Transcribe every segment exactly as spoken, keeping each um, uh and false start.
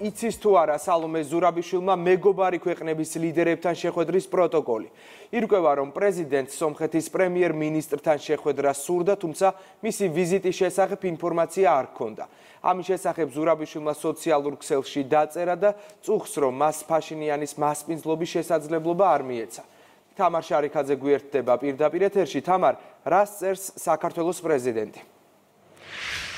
იცის თუ არა სალომე ზურაბიშვილმა მეგობარი ქვეყნების ლიდერებთან შეხვედრის პროტოკოლი. Ირკვევა რომ პრეზიდენტს სომხეთის პრემიერ-მინისტრთან შეხვედრა სურდა, თუმცა მისი ვიზიტის შესახებ ინფორმაცია არ ჰქონდა. ამის შესახებ ზურაბიშვილმა სოციალურ ქსელში დაწერა და წუხს რომ მას ფაშინიანის მასპინძლობის შესაძლებლობა არ მიეცა. თამარ შარიქაძე გვერდდება პირდაპირ ეთერში. თამარ, რას წერს საქართველოს პრეზიდენტი?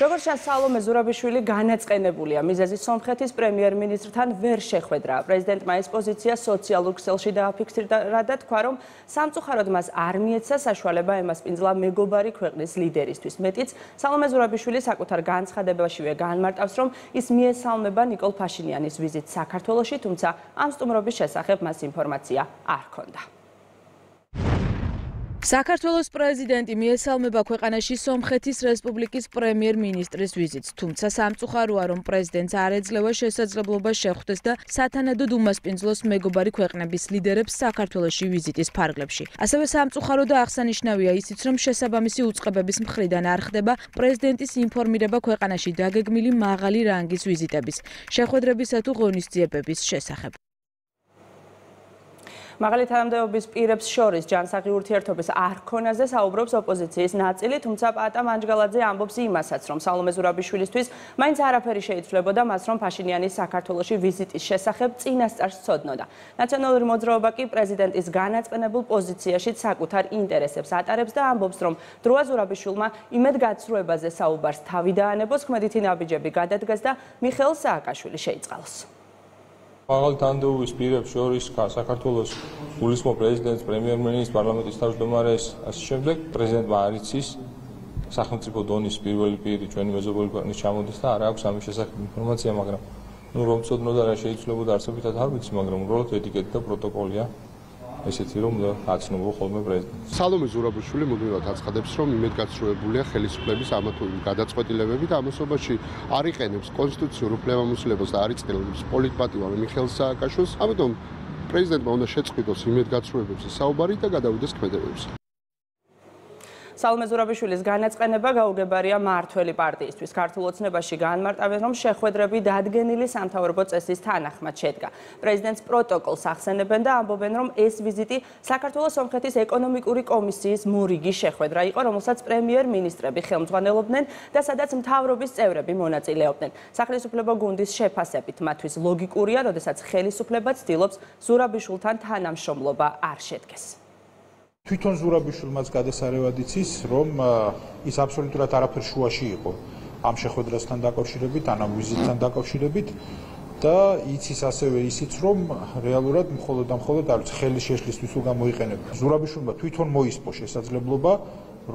Როგორც სალომე ზურაბიშვილი განაწყენებულია მიზეზი სომხეთის პრემიერ-მინისტრთან ვერ შეხვედრა. პრეზიდენტმა ეს პოზიცია სოციალურ ქსელში დააფიქსირა და თქვა, რომ სამწუხაროდ მას არ მიეცა საშუალება ემასპინძლა მეგობარი ქვეყნის ლიდერისთვის. მეტიც, სალომე ზურაბიშვილი საკუთარ განცხადებაშივე განმარტავს, რომ ის მიესალმება ნიკოლ ფაშინიანის ვიზიტს საქართველოში, თუმცა ამ სტუმრობის შესახებ მას ინფორმაცია არ ჰქონდა. საქართველოს პრეზიდენტი მიესალმება ქვეყანაში სომხეთის რესპუბლიკის პრემიერ-მინისტრის ვიზიტს, თუმცა სამწუხაროა, რომ პრეზიდენტს არ ეძლევა შესაძლებლობა შეხვდეს და სათანადოდ უმასპინძლოს მეგობარი ქვეყნების ლიდერებს საქართველოში ვიზიტის ფარგლებში. ასევე სამწუხაროდ აღსანიშნავია ისიც, რომ შესაბამისი უწყებების მხრიდან არ ხდება პრეზიდენტის ინფორმირება ქვეყანაში დაგეგმილი მაღალი რანგის ვიზიტების, შეხვედრებისა თუ ღონისძიებების შესახებ. Მაღალი თანამდებობის პირებს შორის ჯანსაღი ურთიერთობის არქონაზე საუბრობს ოპოზიციის ნაწილი, თუმცა პატა მანჯგალაძე ამბობს იმასაც, რომ სალომე ზურაბიშვილისთვის მაინც არაფერი შეიცვლებოდა მას, რომ ფაშინიანის საქართველოში ვიზიტის შესახებ წინასწარ სცოდნოდა. ნაციონალური მოძრაობა კი პრეზიდენტის განაწყენებულ პოზიციაში საკუთარ ინტერესებს ატარებს და ამბობს, რომ დროა ზურაბიშვილმა იმედგაცრუებაზე საუბარს თავი დაანებოს, ხმედითი ნაბიჯები გადადგეს და მიხეილ სააკაშვილი შეიწყალოს. Măgal tându-i spiră, pșoriș, ca să cartolos, ulismo prezident, premier-ministru, parlamentul starușdomares, asistente, prezident Maricis, să facem tripodoni spirul piri, cei ani mezobol, nici am odistat, are acum să am și să facem informații magram. Nu vom să nu dar și slobodă dar să puteți harbiți magram. Rolul de etichetă protocolia. Este tirom de ați numărul cel mai prezent. Salome Zurabishvili măduiat ați cădep strom imediat că trebuie bulia xelis plebi să amătui cădeți cu tile vebi, dar măsoba și aric aineps constituție europeană musle băs aric aineps politpativa Mihel Saakashvili amătom președinte măunde șețcuitos imediat că trebuie să saubarite că daudesc mădeveps. Salome Zurabishvilis განაწყენება გაუგებარია მართველი პარტიისთვის. ქართულოცნებაში განმარტავენ, რომ შეხვედრები დადგენილი სამთავრობო წესის თანახმად შედგა. პრეზიდენტს პროტოკოლს ახსენებენ და ამბობენ, რომ ეს ვიზიტი საქართველოს სომხეთის ეკონომიკური კომისიის მორიგი შეხვედრა იყო, რომელსაც პრემიერ-მინისტრები ხელმძღვანელობდნენ და სადაც მთავრობის წევრები მონაწილეობდნენ. სახელმწიფო გუნდის შეფასებით მათთვის ლოგიკურია, როდესაც ხელისუფლება ცდილობს ზურაბიშვილთან თანამშრომლობა არ შედგეს. Თვითონ ზურაბიშვილმაც გადასარევად იცის, რომ ის აბსოლუტურად არაფერ შუაში იყო ამ შეხვედრასთან დაკავშირებით, ამ ვიზიტთან დაკავშირებით და იცის ასევე ისიც, რომ რეალურად მხოლოდ და მხოლოდ არის ხელი შეშლისთვის თუ გამოიყენება. ზურაბიშვილმა თვითონ მოისპო შესაძლებლობა,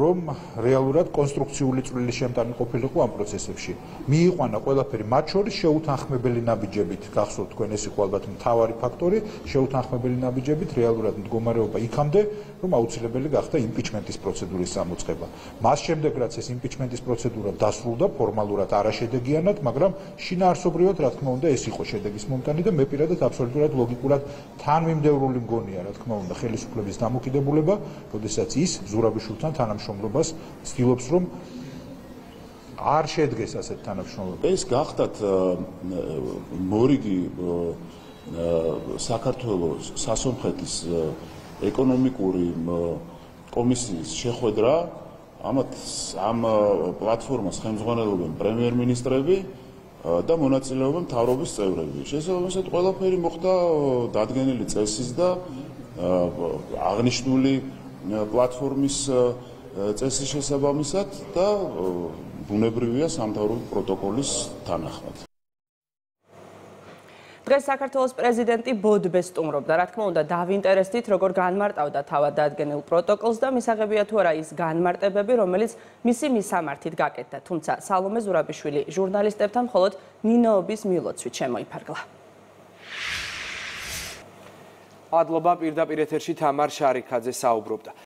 რომ რეალურად კონსტრუქციული წვლილი შემტანილყოფილიყო ამ პროცესებში. მიიყვანა ყველაფერი, მათ შორის შეუთანხმებელი ნაბიჯებით, გახსოვთ თქვენ ეს იყო ალბათ მთავარი ფაქტორი, შეუთანხმებელი ნაბიჯებით რეალურად მდგომარეობა იქამდე რომ აუცილებელი გახდა იმპიჩმენტის პროცედურის ამოწყება. მას შემდეგ რაც ეს იმპიჩმენტის პროცედურა დასრულდა ფორმალურად არაშედეგიანად, მაგრამ შინაარსობრივად რა თქმა უნდა ეს იყო შედეგის მომტანი და მე პირადად აბსოლუტურად ლოგიკურად თანმიმდევრული მგონია რა თქმა უნდა ხელისუფლების დამოკიდებულება, როდესაც ის ზურაბიშვილთან თანამშრომლობას ცდილობს რომ არ შეედგეს ასეთ თანამშრომლობა. ეს გახდათ მორიგი საქართველოს სასომხეთის ეკონომიკური კომისიის შეხვედრა, ამათ ამ პლატფორმას ხელმძღვანელობენ პრემიერ-მინისტრები და მონაწილეობენ მთავრობის წევრები. შესაბამისად, ყველაფერი მოხდა დადგენილი წესის და აღნიშნული პლატფორმის წესის შესაბამისად და ბუნებრივია სამთავრობო პროტოკოლის თანახმად. Დღეს საქართველოს პრეზიდენტი ბოდბეს სტუმრობდა. Რა თქმა უნდა, დავინტერესდით, როგორ განმარტავდა თავად დადგენილ პროტოკოლს და მისაღებია თუ არა ის განმარტებები, რომელიც მისი მისამართით გაკეთდა. თუმცა სალომე ზურაბიშვილი ჟურნალისტებთან მხოლოდ ნინოობის მილოცვით შემოიფარგლა. Adloba პირდაპირ ეთერში თამარ შარიქაძე საუბრობდა.